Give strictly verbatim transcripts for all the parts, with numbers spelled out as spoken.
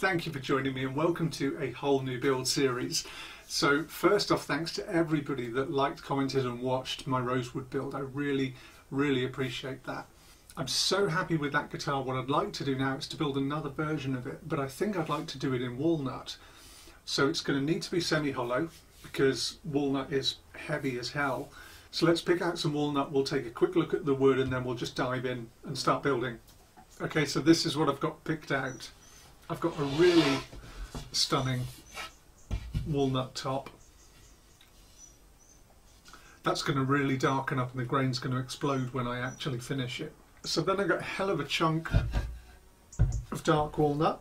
Thank you for joining me and welcome to a whole new build series. So first off, thanks to everybody that liked, commented and watched my Rosewood build. I really, really appreciate that. I'm so happy with that guitar. What I'd like to do now is to build another version of it, but I think I'd like to do it in walnut. So it's going to need to be semi-hollow because walnut is heavy as hell. So let's pick out some walnut, we'll take a quick look at the wood and then we'll just dive in and start building. Okay, so this is what I've got picked out. I've got a really stunning walnut top. That's going to really darken up and the grain's going to explode when I actually finish it. So then I've got a hell of a chunk of dark walnut,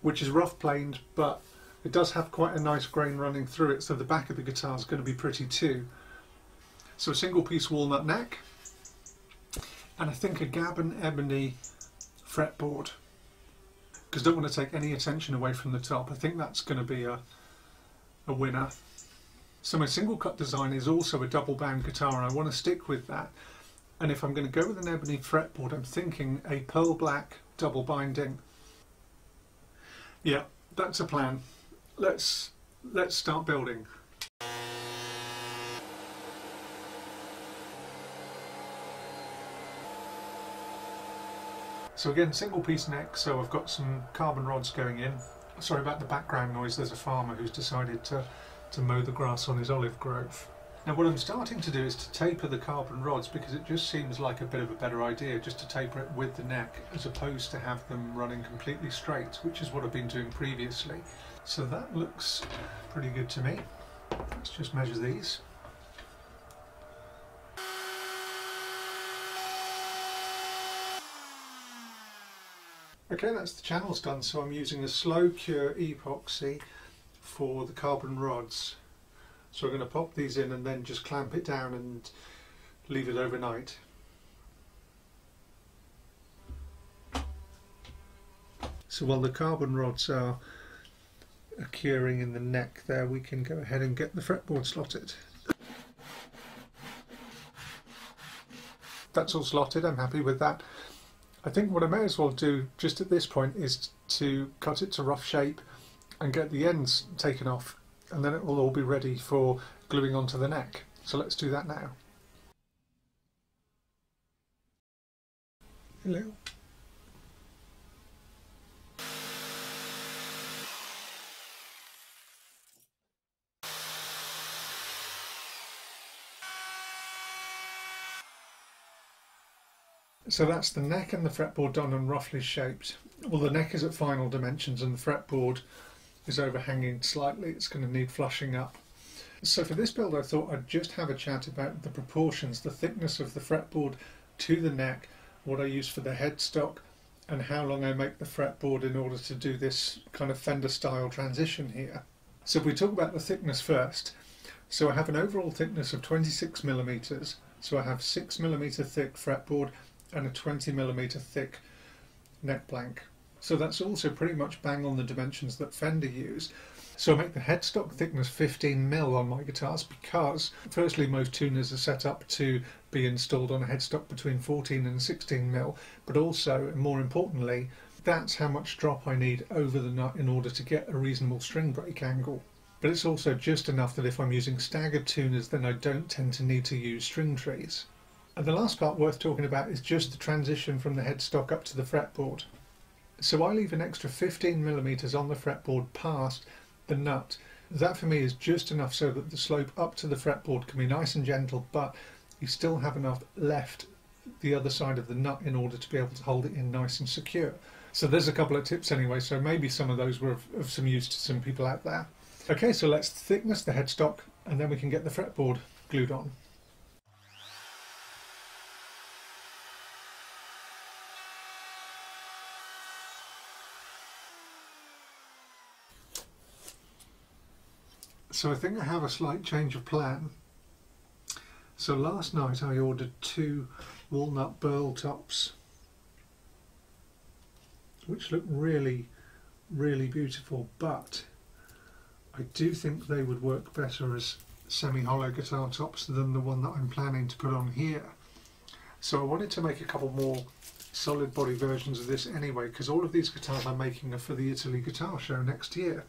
which is rough planed, but it does have quite a nice grain running through it, so the back of the guitar is going to be pretty too. So a single piece walnut neck, and I think a Gabon Ebony fretboard. Because I don't want to take any attention away from the top. I think that's going to be a, a winner. So my single cut design is also a double bound guitar and I want to stick with that. And if I'm going to go with an ebony fretboard, I'm thinking a pearl black double binding. Yeah, that's a plan. Let's, let's start building. So again, single piece neck, so I've got some carbon rods going in. Sorry about the background noise, there's a farmer who's decided to, to mow the grass on his olive grove. Now what I'm starting to do is to taper the carbon rods because it just seems like a bit of a better idea just to taper it with the neck as opposed to have them running completely straight, which is what I've been doing previously. So that looks pretty good to me. Let's just measure these. Okay, that's the channels done, so I'm using a slow cure epoxy for the carbon rods. So I'm going to pop these in and then just clamp it down and leave it overnight. So while the carbon rods are curing in the neck there, we can go ahead and get the fretboard slotted. That's all slotted, I'm happy with that. I think what I may as well do just at this point is to cut it to rough shape and get the ends taken off, and then it will all be ready for gluing onto the neck. So let's do that now. Hello. So that's the neck and the fretboard done and roughly shaped. Well, the neck is at final dimensions and the fretboard is overhanging slightly. It's going to need flushing up. So for this build I thought I'd just have a chat about the proportions, the thickness of the fretboard to the neck, what I use for the headstock and how long I make the fretboard in order to do this kind of Fender style transition here. So if we talk about the thickness first, so I have an overall thickness of twenty-six millimeters, so I have six millimeter thick fretboard and a twenty millimeter thick neck blank. So that's also pretty much bang on the dimensions that Fender use. So I make the headstock thickness fifteen mil on my guitars because firstly most tuners are set up to be installed on a headstock between fourteen and sixteen mil, but also, and more importantly, that's how much drop I need over the nut in order to get a reasonable string break angle. But it's also just enough that if I'm using staggered tuners then I don't tend to need to use string trees. And the last part worth talking about is just the transition from the headstock up to the fretboard. So I leave an extra fifteen millimeters on the fretboard past the nut. That for me is just enough so that the slope up to the fretboard can be nice and gentle, but you still have enough left the other side of the nut in order to be able to hold it in nice and secure. So there's a couple of tips anyway, so maybe some of those were of, of some use to some people out there. Okay, so let's thickness the headstock and then we can get the fretboard glued on. So I think I have a slight change of plan. So last night I ordered two walnut burl tops, which look really, really beautiful, but I do think they would work better as semi-hollow guitar tops than the one that I'm planning to put on here. So I wanted to make a couple more solid body versions of this anyway, because all of these guitars I'm making are for the Italy guitar show next year.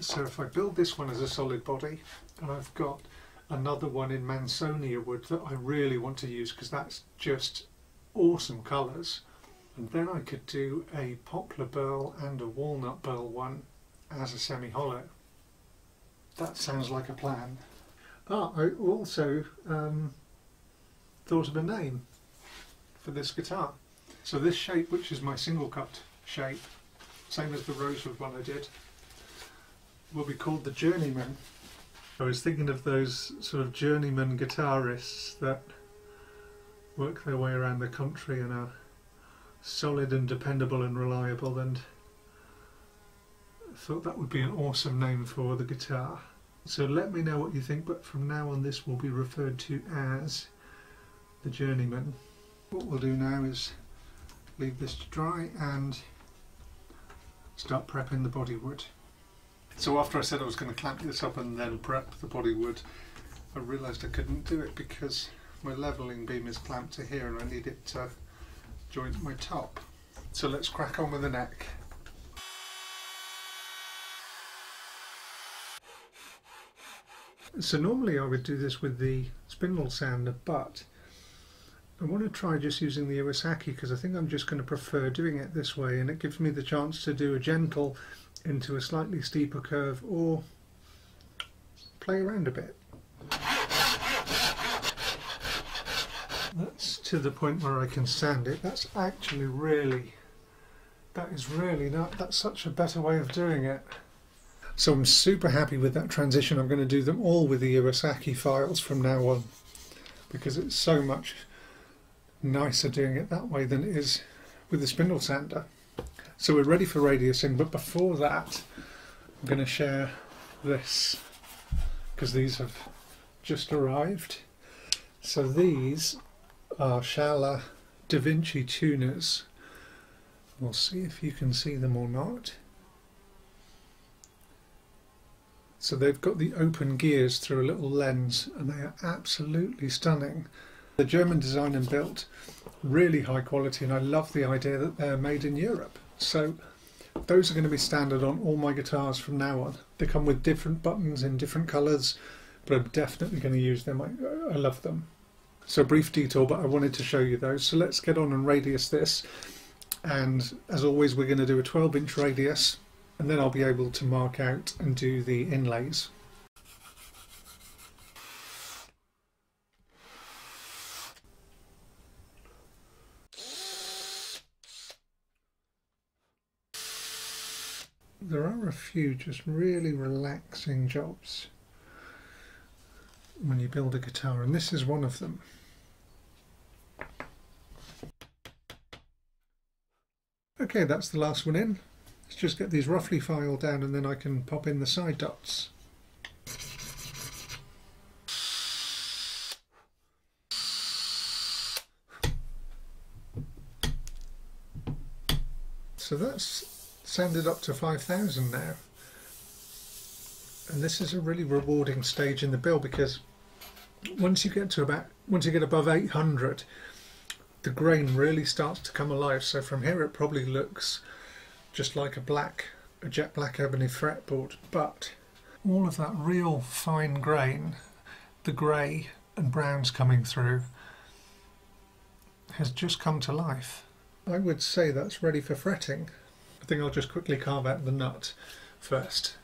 So if I build this one as a solid body, and I've got another one in Mansonia wood that I really want to use because that's just awesome colours, and then I could do a poplar burl and a walnut burl one as a semi-hollow. That sounds like a plan. Ah, I also um, thought of a name for this guitar. So this shape, which is my single cut shape, same as the Rosewood one I did, will be called the Journeyman. I was thinking of those sort of journeyman guitarists that work their way around the country and are solid and dependable and reliable, and I thought that would be an awesome name for the guitar. So let me know what you think, but from now on this will be referred to as the Journeyman. What we'll do now is leave this to dry and start prepping the bodywood. So after I said I was going to clamp this up and then prep the bodywood, I realised I couldn't do it because my levelling beam is clamped to here and I need it to joint my top. So let's crack on with the neck. So normally I would do this with the spindle sander, but I want to try just using the Iwasaki because I think I'm just going to prefer doing it this way, and it gives me the chance to do a gentle into a slightly steeper curve or play around a bit. That's to the point where I can sand it. That's actually really, that is really not, that's such a better way of doing it. So I'm super happy with that transition. I'm going to do them all with the Iwasaki files from now on because it's so much nicer doing it that way than it is with the spindle sander. So we're ready for radiusing, but before that I'm going to share this because these have just arrived. So these are Schaller Da Vinci tuners. We'll see if you can see them or not. So they've got the open gears through a little lens and they are absolutely stunning. The German design and built, really high quality, and I love the idea that they're made in Europe. So those are going to be standard on all my guitars from now on. They come with different buttons in different colours, but I'm definitely going to use them. I, I love them. So brief detour, but I wanted to show you those. So let's get on and radius this, and as always we're going to do a twelve inch radius. And then I'll be able to mark out and do the inlays. There are a few just really relaxing jobs when you build a guitar, and this is one of them. Okay, that's the last one in. Let's just get these roughly filed down and then I can pop in the side dots. So that's sanded up to five thousand now. And this is a really rewarding stage in the build because once you get to about, once you get above eight hundred, the grain really starts to come alive. So from here it probably looks just like a black, a jet black ebony fretboard, but all of that real fine grain, the grey and browns coming through, has just come to life. I would say that's ready for fretting. I think I'll just quickly carve out the nut first.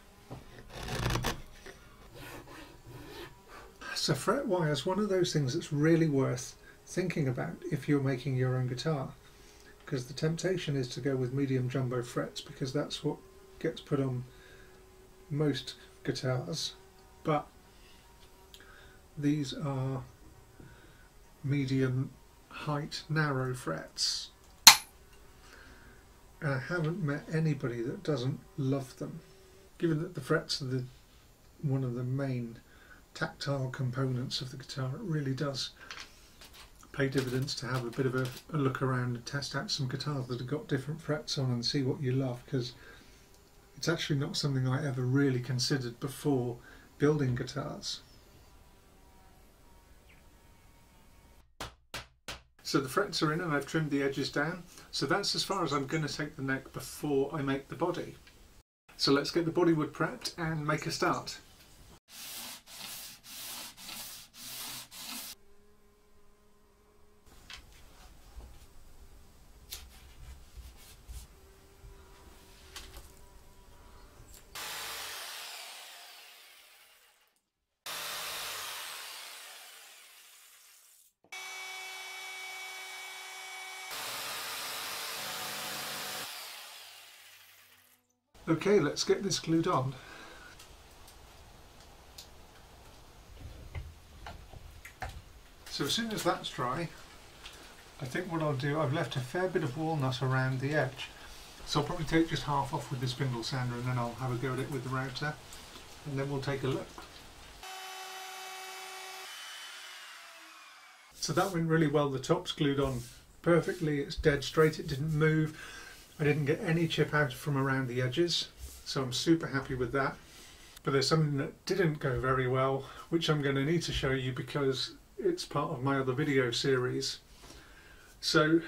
So fret wire is one of those things that's really worth thinking about if you're making your own guitar, because the temptation is to go with medium jumbo frets because that's what gets put on most guitars, but these are medium height narrow frets, and I haven't met anybody that doesn't love them, given that the frets are the one of the main tactile components of the guitar. It really does pay dividends to have a bit of a, a look around and test out some guitars that have got different frets on and see what you love, because it's actually not something I ever really considered before building guitars. So the frets are in and I've trimmed the edges down. So that's as far as I'm going to take the neck before I make the body. So let's get the bodywood prepped and make a start. Okay, let's get this glued on. So as soon as that's dry, I think what I'll do, I've left a fair bit of walnut around the edge. So I'll probably take just half off with the spindle sander and then I'll have a go at it with the router and then we'll take a look. So that went really well, the top's glued on perfectly, it's dead straight, it didn't move. I didn't get any chip out from around the edges, so I'm super happy with that. But there's something that didn't go very well, which I'm going to need to show you because it's part of my other video series. So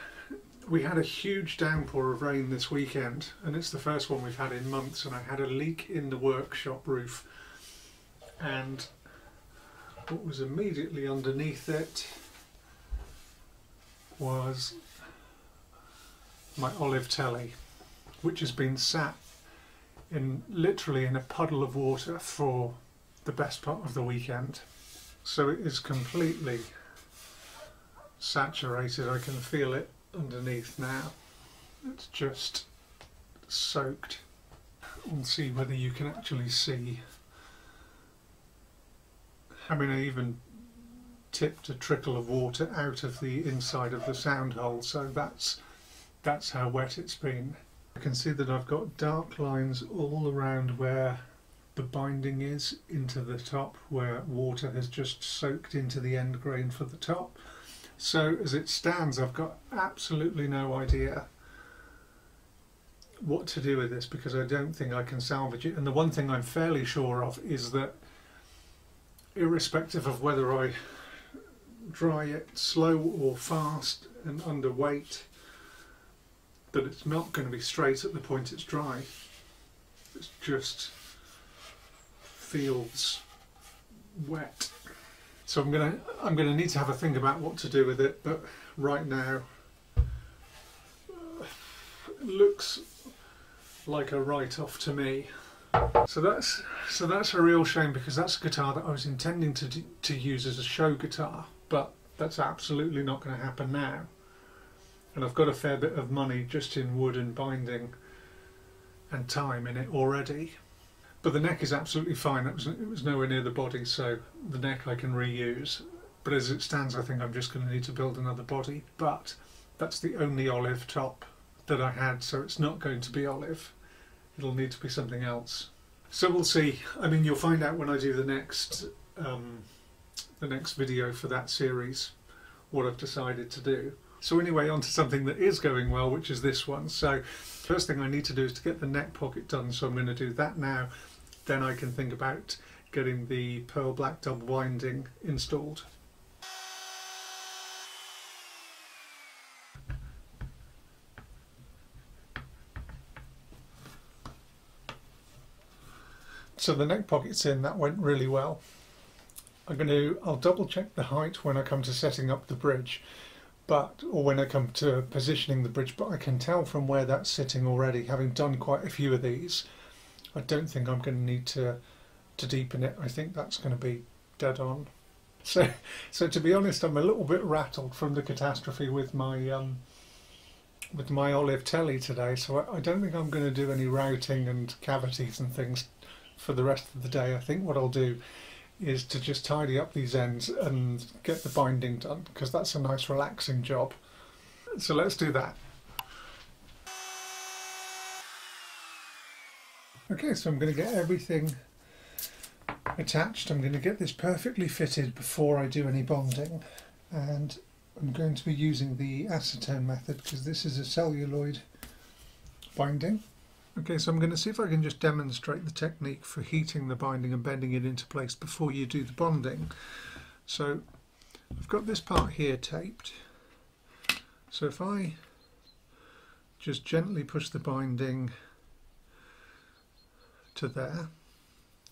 we had a huge downpour of rain this weekend, and it's the first one we've had in months, and I had a leak in the workshop roof. And what was immediately underneath it was my olive telly, which has been sat in literally in a puddle of water for the best part of the weekend. So it is completely saturated. I can feel it underneath now. It's just soaked. We'll see whether you can actually see. I mean, I even tipped a trickle of water out of the inside of the sound hole, so that's That's how wet it's been. I can see that I've got dark lines all around where the binding is into the top, where water has just soaked into the end grain for the top. So as it stands, I've got absolutely no idea what to do with this because I don't think I can salvage it. And the one thing I'm fairly sure of is that irrespective of whether I dry it slow or fast and underweight, that it's not going to be straight at the point it's dry. It just feels wet. So I'm going to I'm going to need to have a think about what to do with it, but right now uh, it looks like a write-off to me. So that's so that's a real shame because that's a guitar that I was intending to do, to use as a show guitar, but that's absolutely not going to happen now. And I've got a fair bit of money just in wood and binding and time in it already. But the neck is absolutely fine. It was, it was nowhere near the body, so the neck I can reuse. But as it stands, I think I'm just going to need to build another body. But that's the only olive top that I had, so it's not going to be olive. It'll need to be something else. So we'll see. I mean, you'll find out when I do the next, um, the next video for that series what I've decided to do. So anyway, on to something that is going well, which is this one. So first thing I need to do is to get the neck pocket done, so I'm going to do that now. Then I can think about getting the pearl black double winding installed. So the neck pocket's in, that went really well. I'm going to, I'll double check the height when I come to setting up the bridge. But, or when I come to positioning the bridge, but I can tell from where that's sitting already, having done quite a few of these, I don't think I'm going to need to to deepen it. I think that's going to be dead on. So, so to be honest, I'm a little bit rattled from the catastrophe with my um, with my olive telly today, so I, I don't think I'm going to do any routing and cavities and things for the rest of the day. I think what I'll do is to just tidy up these ends and get the binding done, because that's a nice relaxing job. So let's do that. Okay, so I'm going to get everything attached. I'm going to get this perfectly fitted before I do any bonding, and I'm going to be using the acetone method because this is a celluloid binding. Okay, so I'm going to see if I can just demonstrate the technique for heating the binding and bending it into place before you do the bonding. So I've got this part here taped. So if I just gently push the binding to there,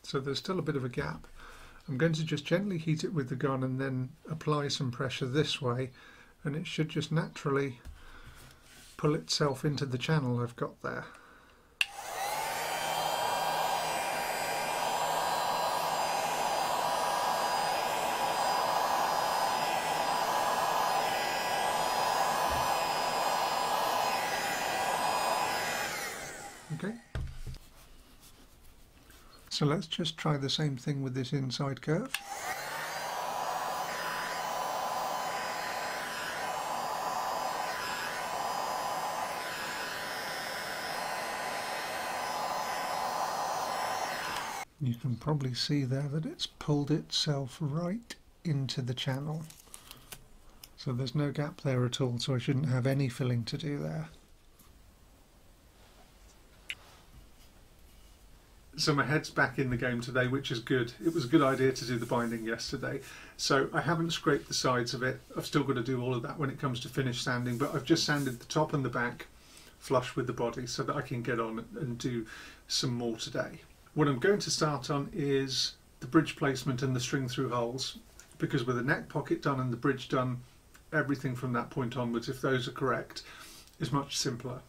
so there's still a bit of a gap. I'm going to just gently heat it with the gun and then apply some pressure this way, and it should just naturally pull itself into the channel I've got there. Okay, so let's just try the same thing with this inside curve. You can probably see there that it's pulled itself right into the channel. So there's no gap there at all, so I shouldn't have any filling to do there. So my head's back in the game today, which is good. It was a good idea to do the binding yesterday. So I haven't scraped the sides of it. I've still got to do all of that when it comes to finish sanding, but I've just sanded the top and the back flush with the body so that I can get on and do some more today. What I'm going to start on is the bridge placement and the string through holes, because with the neck pocket done and the bridge done, everything from that point onwards, if those are correct, is much simpler.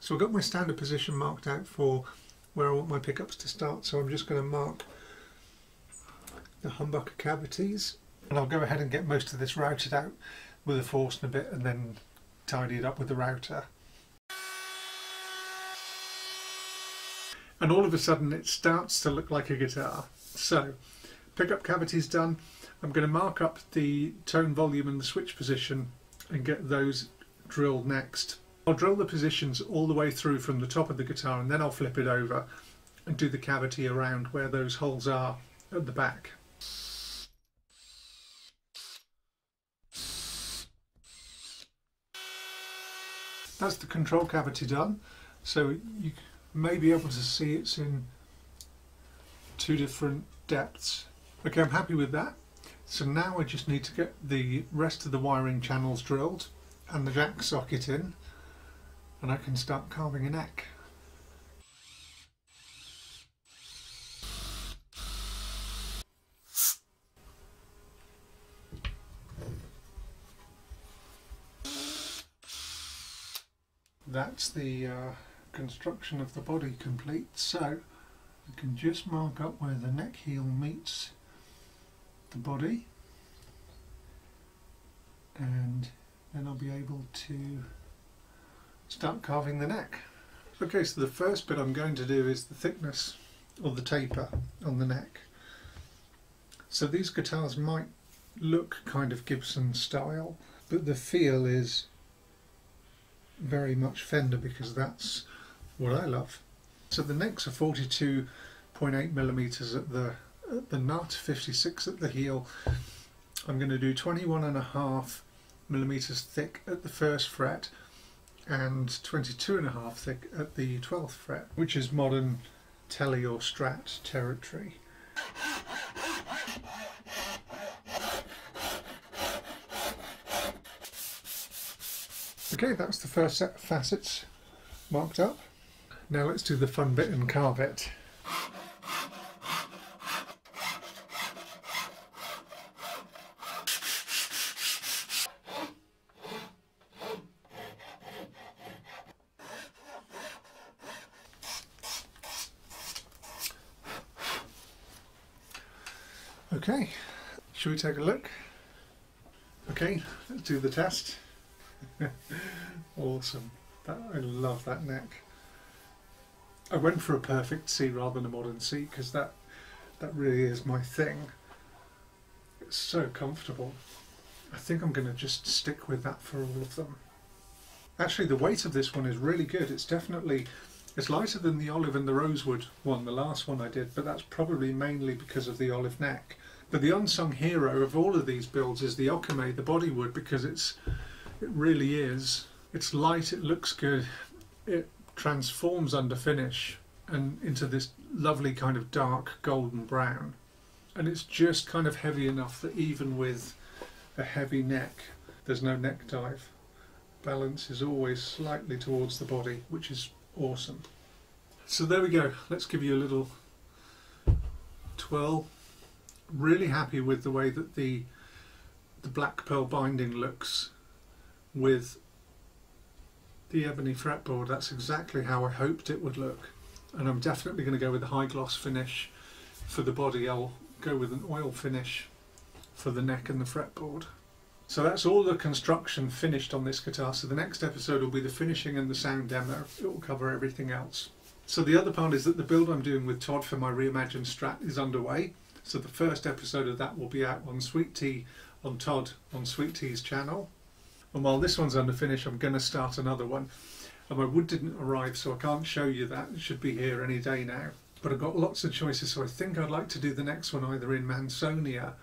So I've got my standard position marked out for where I want my pickups to start, so I'm just going to mark the humbucker cavities, and I'll go ahead and get most of this routed out with a force and a bit, and then tidy it up with the router. And all of a sudden it starts to look like a guitar. So pickup cavities done, I'm going to mark up the tone volume and the switch position and get those drilled next. I'll drill the positions all the way through from the top of the guitar, and then I'll flip it over and do the cavity around where those holes are at the back. That's the control cavity done, so you may be able to see it's in two different depths. Okay, I'm happy with that. So now I just need to get the rest of the wiring channels drilled and the jack socket in, and I can start carving a neck. That's the uh, construction of the body complete, so I can just mark up where the neck heel meets the body, and then I'll be able to start carving the neck. Okay, so the first bit I'm going to do is the thickness or the taper on the neck. So these guitars might look kind of Gibson style, but the feel is very much Fender, because that's what I love. So the necks are forty-two point eight millimeters at the at the nut, fifty-six at the heel. I'm going to do twenty-one and a half millimeters thick at the first fret and twenty-two and a half thick at the twelfth fret, which is modern Tele or Strat territory. Okay, that's the first set of facets marked up. Now let's do the fun bit and carve it. Okay, should we take a look? Okay, let's do the test. Awesome, that, I love that neck. I went for a perfect C rather than a modern C, because that, that really is my thing. It's so comfortable. I think I'm going to just stick with that for all of them. Actually, the weight of this one is really good. It's definitely, it's lighter than the olive and the rosewood one, the last one I did, but that's probably mainly because of the olive neck. But the unsung hero of all of these builds is the Okame, the bodywood, because it's it really is. It's light, it looks good, it transforms under finish and into this lovely kind of dark golden brown. And it's just kind of heavy enough that even with a heavy neck, there's no neck dive. Balance is always slightly towards the body, which is awesome. So there we go. Let's give you a little twirl. Really happy with the way that the the black pearl binding looks with the ebony fretboard. That's exactly how I hoped it would look. And I'm definitely going to go with a high gloss finish for the body. I'll go with an oil finish for the neck and the fretboard. So that's all the construction finished on this guitar. So the next episode will be the finishing and the sound demo. It will cover everything else. So the other part is that the build I'm doing with Todd for my reimagined Strat is underway. So the first episode of that will be out on Sweet Tea, on Todd, on Sweet Tea's channel. And while this one's under finish, I'm going to start another one. And my wood didn't arrive, so I can't show you that. It should be here any day now. But I've got lots of choices, so I think I'd like to do the next one either in Mansonia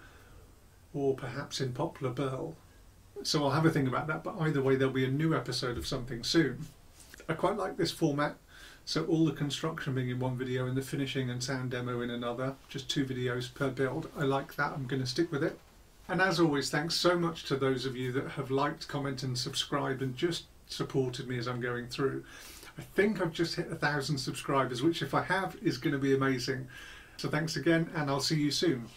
or perhaps in Poplar Burl. So I'll have a think about that, but either way there'll be a new episode of something soon. I quite like this format, so all the construction being in one video and the finishing and sound demo in another, just two videos per build. I like that, I'm going to stick with it. And as always, thanks so much to those of you that have liked, commented and subscribed and just supported me as I'm going through. I think I've just hit a thousand subscribers, which if I have is going to be amazing. So thanks again and I'll see you soon.